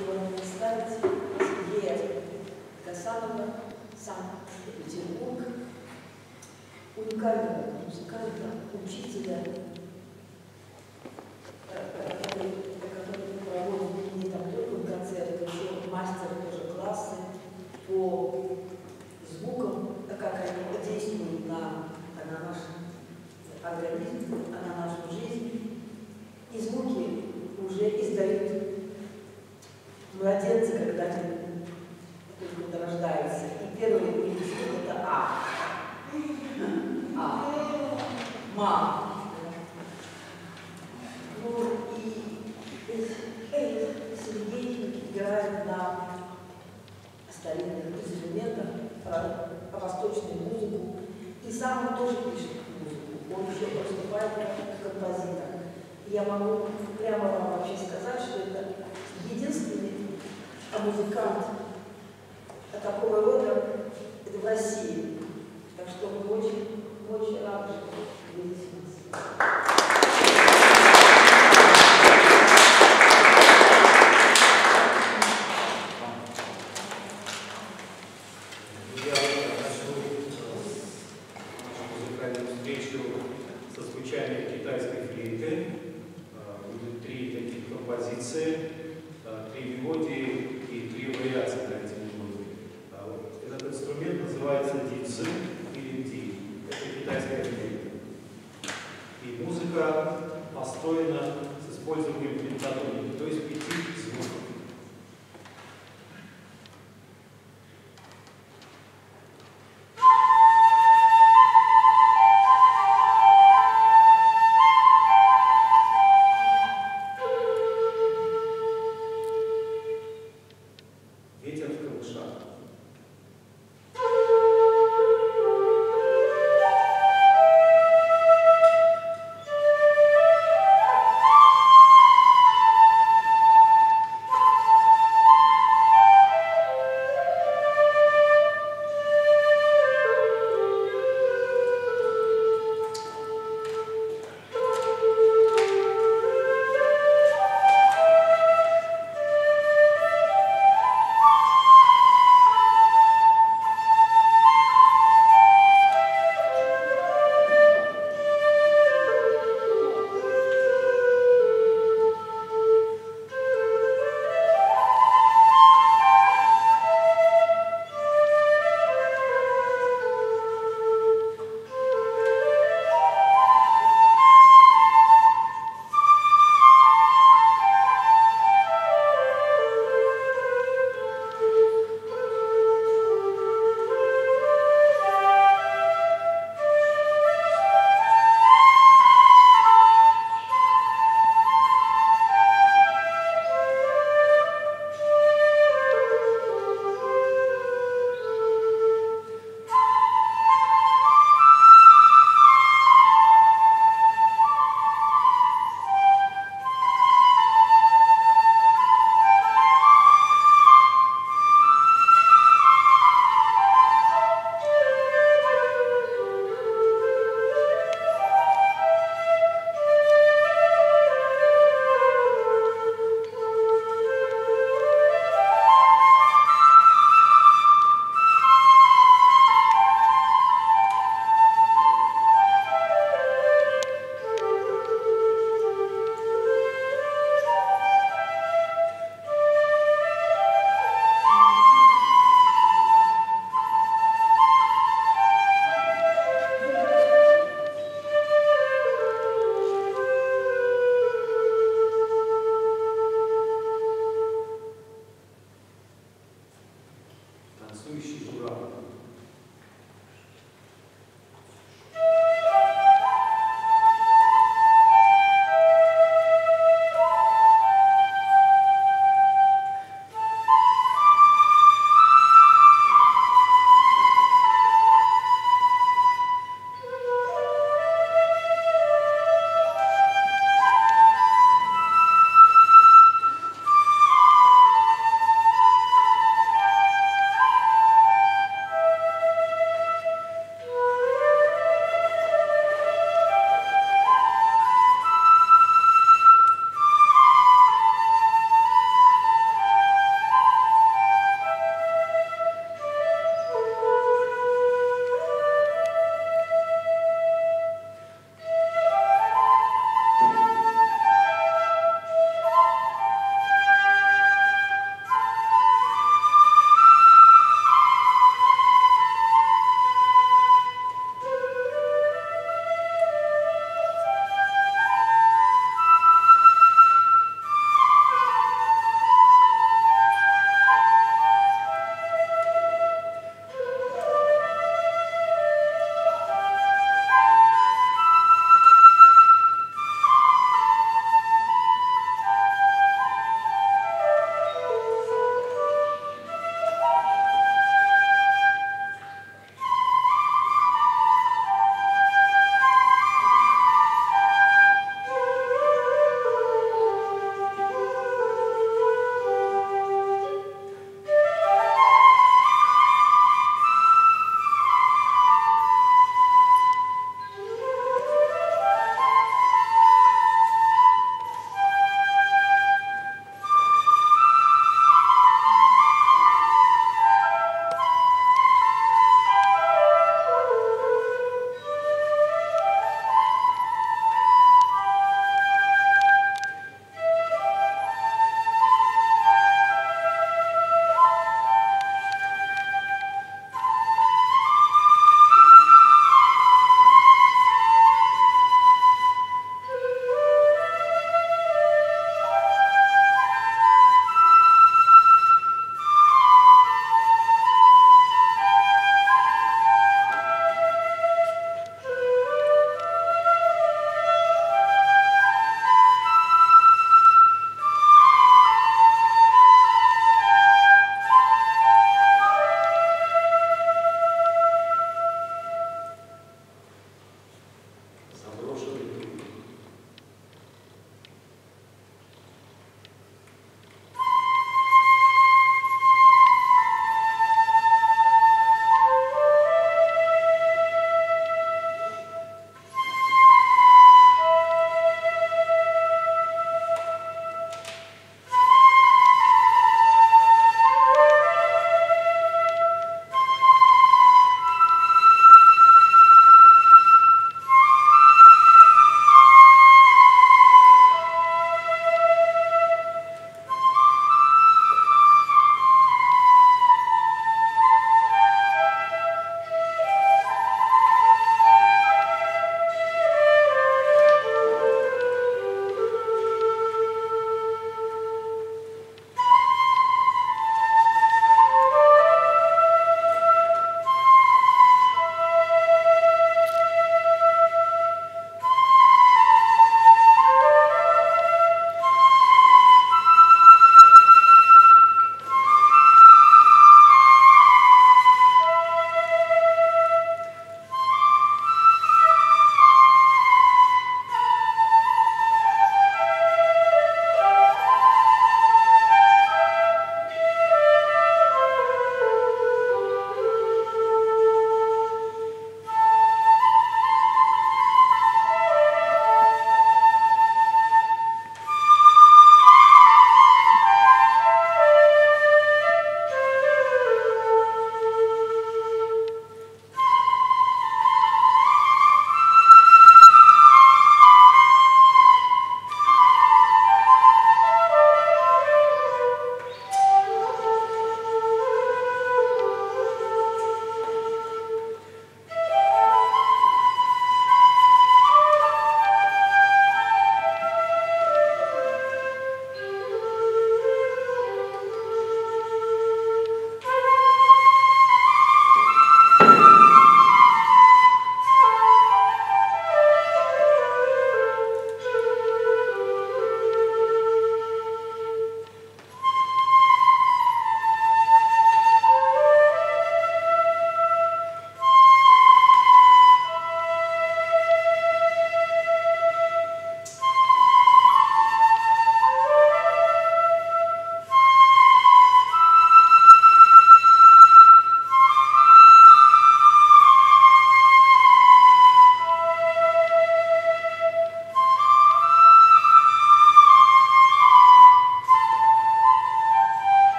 его надо ставить Е. Гасанова, Санкт-Петербург. Уникального музыкального учителя, который проводит не только концерты, еще мастер тоже классы по звукам, как они действуют на наш организм, на нашу жизнь. И звуки уже издают младенцы, когда они только рождаются. И первый у них звук – это А. А. Ма. Ну и Сергей играет на старинных инструментах, восточную музыку. И сам он тоже пишет музыку. Он еще выступает как композитор. Я могу прямо вам вообще сказать, что это единственный музыкант такого рода в России. Так что мы очень рады, что вы видите нас.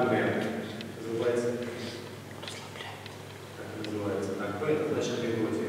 АГ называется, как называется, АГ, это значит мелодия.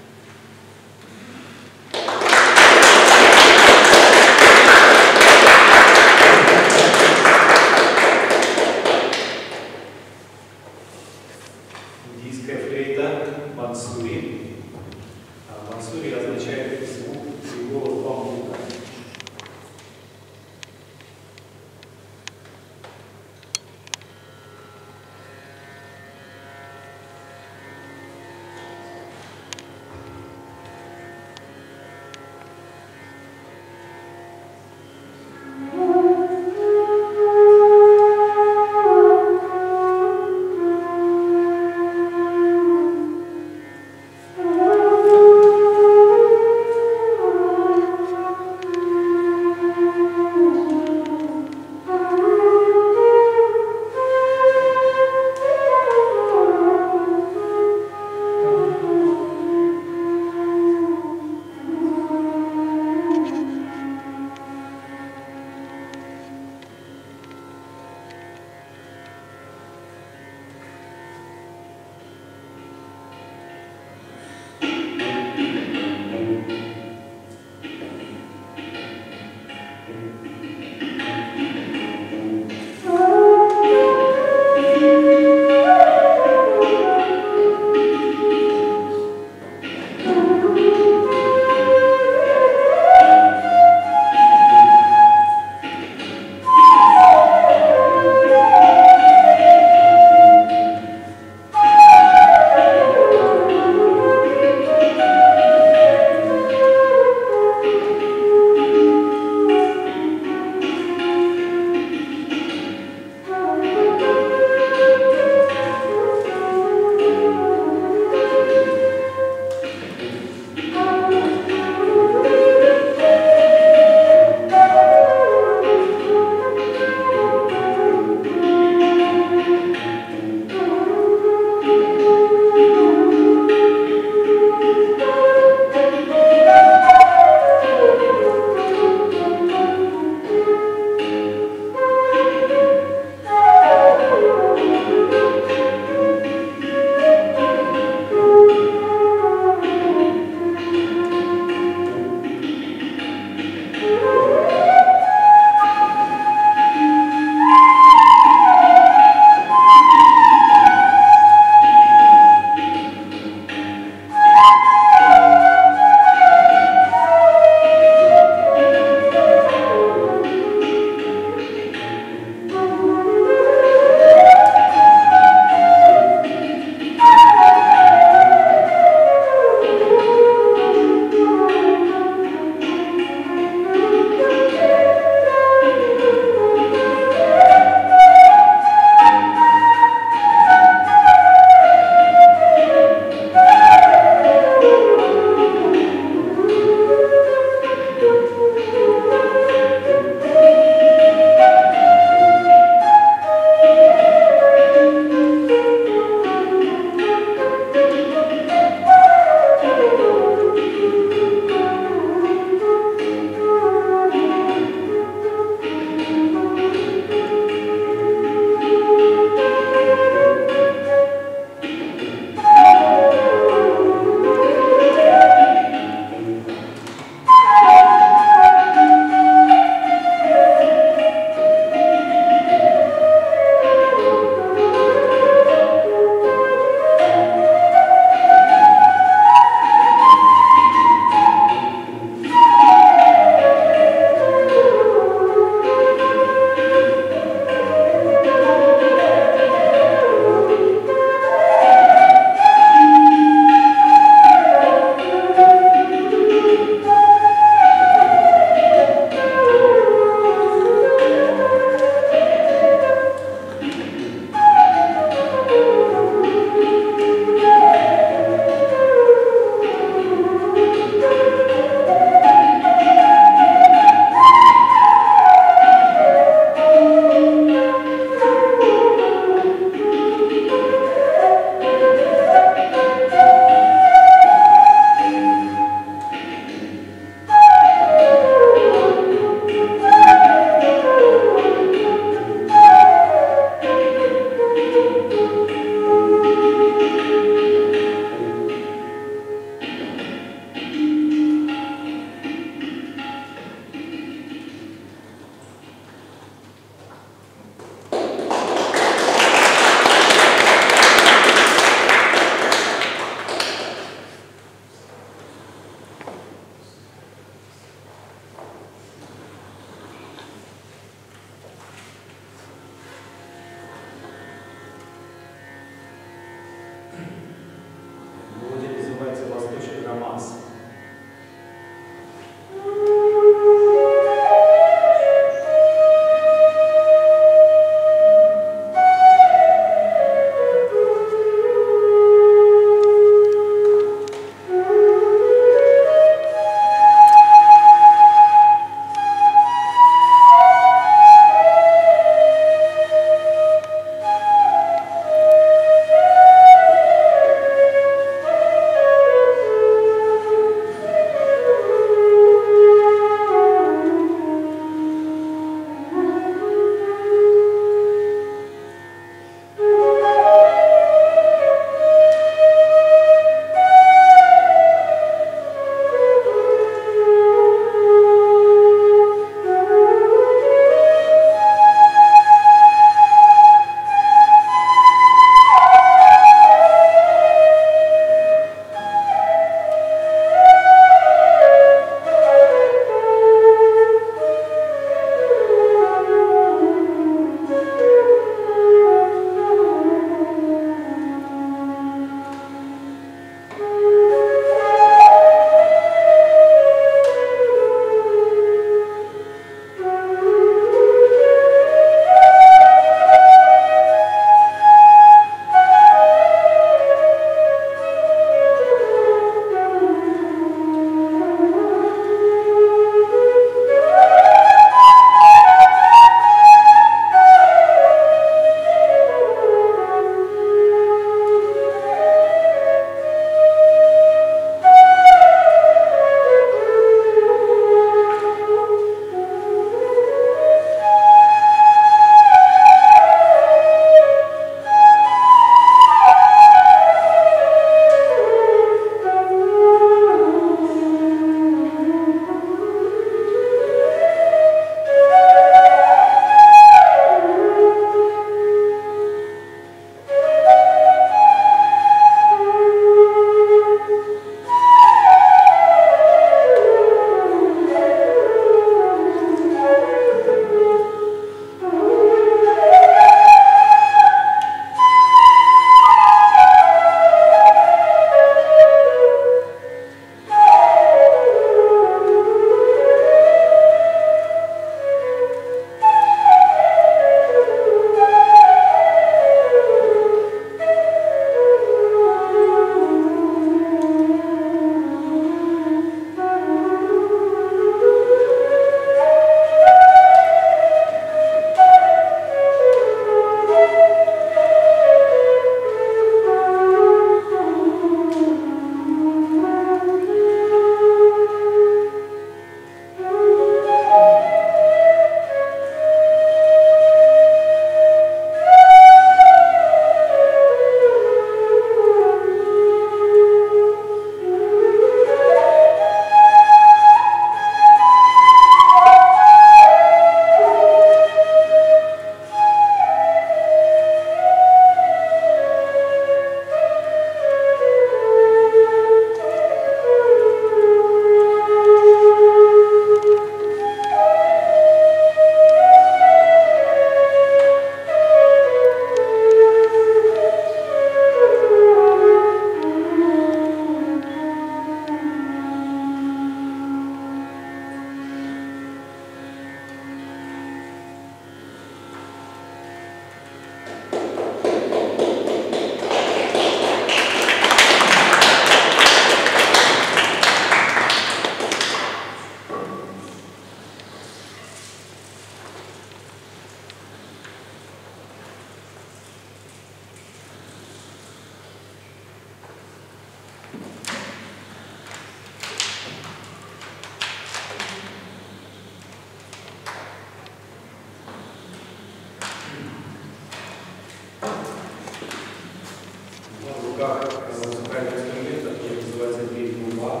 руках музыкальный инструмент, который называется дилюба.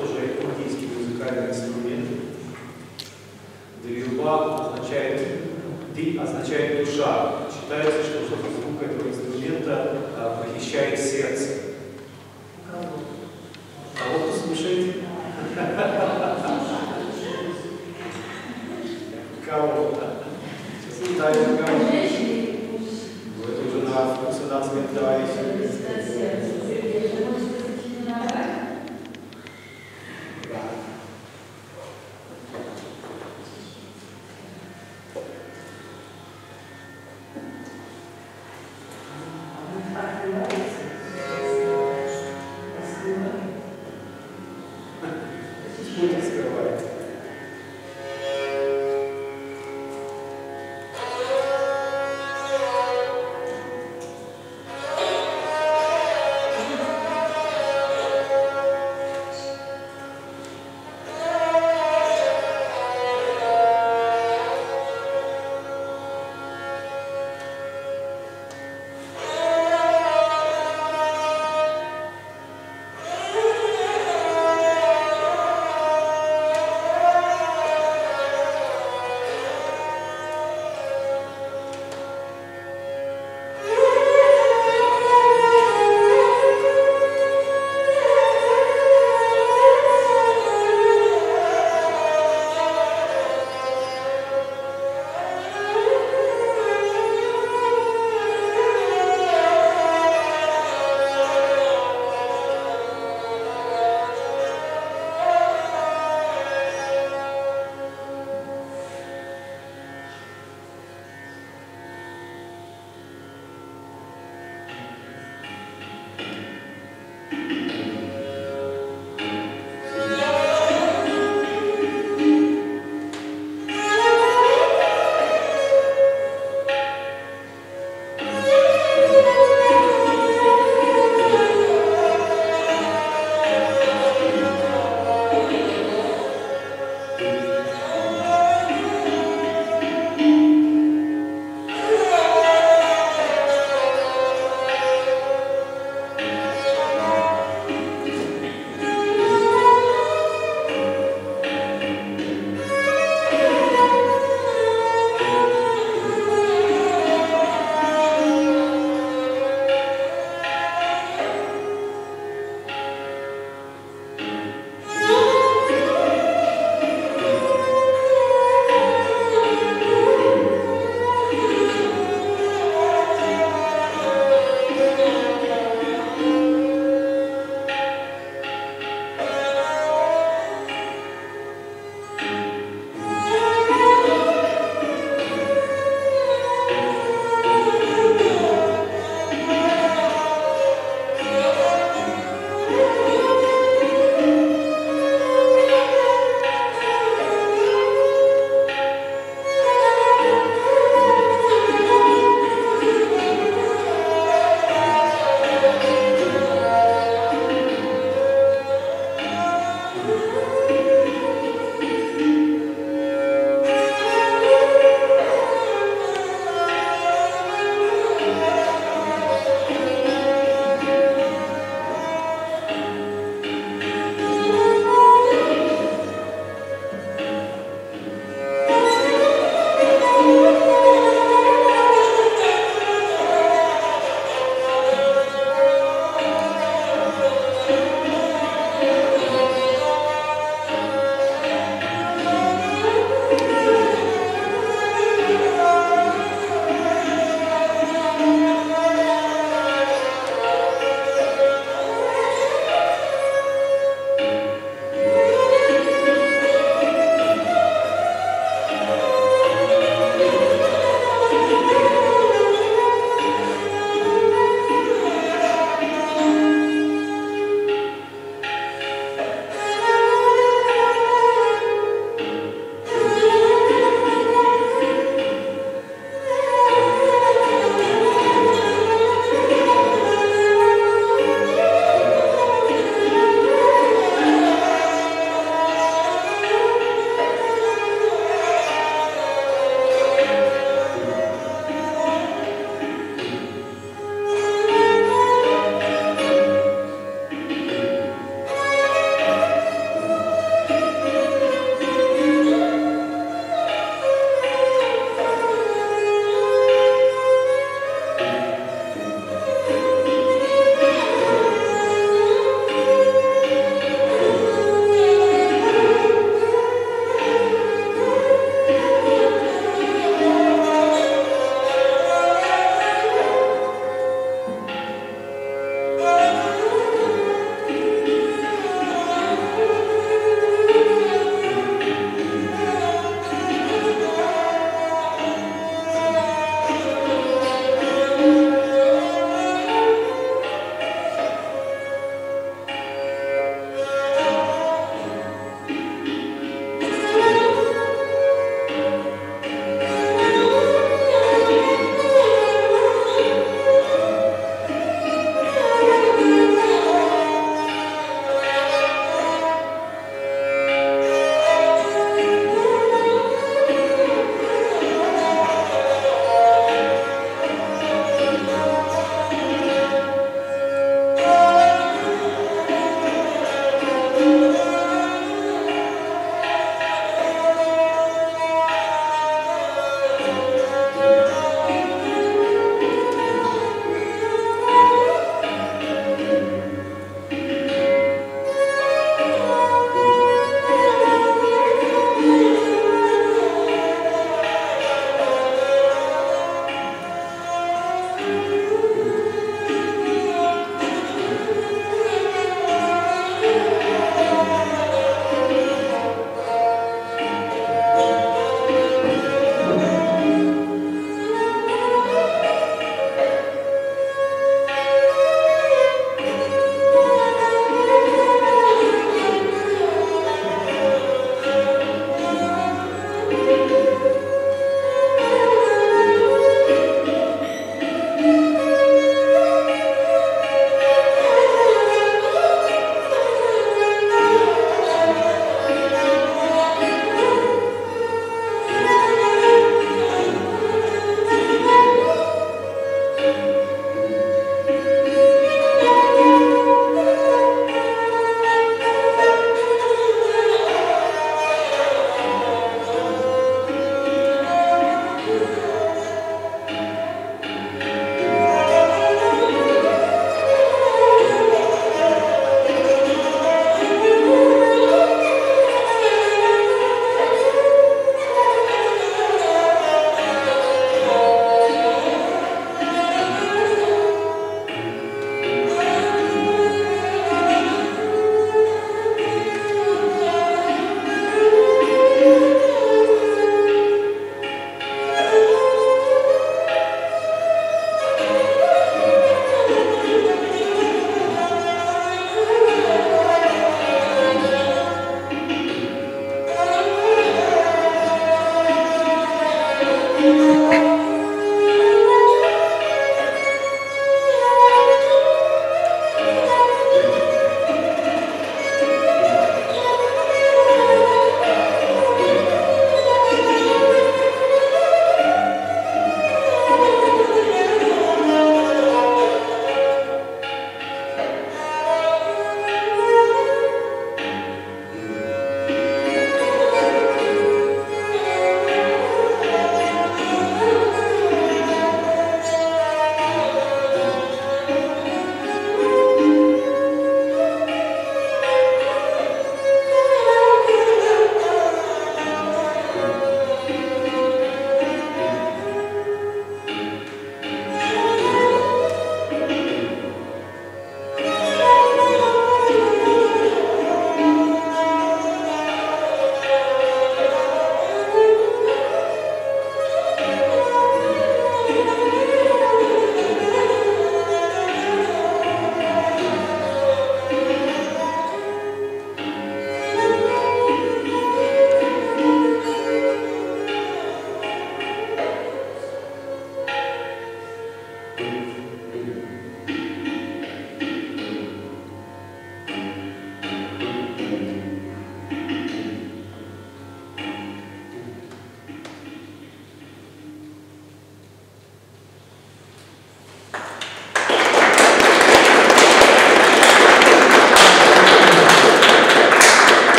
Тоже индийский музыкальный инструмент. Дилюба означает душа. Считается, что звук этого инструмента похищает сердце. Кого-то слушаете? Кого-то. Сейчас ставим кого-то.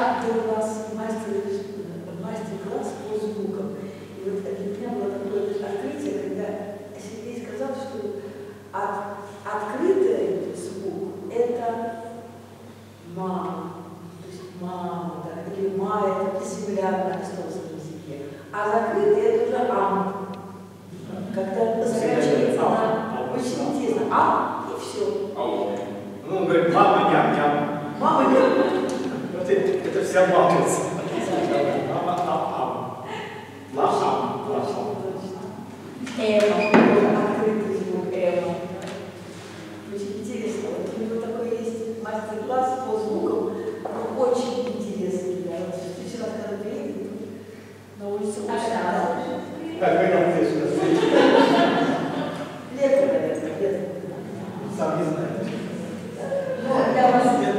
также у вас мастер-класс по звукам. И вот для меня было такое открытие, когда Сергей сказал, что открытый звук – это «ма», то есть «мама», да, или «ма» – это земля на христовском языке, а закрытый – это уже «ам», когда скачивается на очень интересно «ам» и все. Ну, он говорит «мама, ням-ням». Мама, ням-ням. Вот это вся матрица. Мама, ам-ам. Ла-ам. Открытый звук «эма». Очень интересно. Вот у него такой есть мастер-класс по звукам, но очень интересный. Да? Вот вчера, когда приедет, на улице очень рано. Как вы там здесь сейчас видите? Лето, наверное, лето. Сам не знаю. Но для вас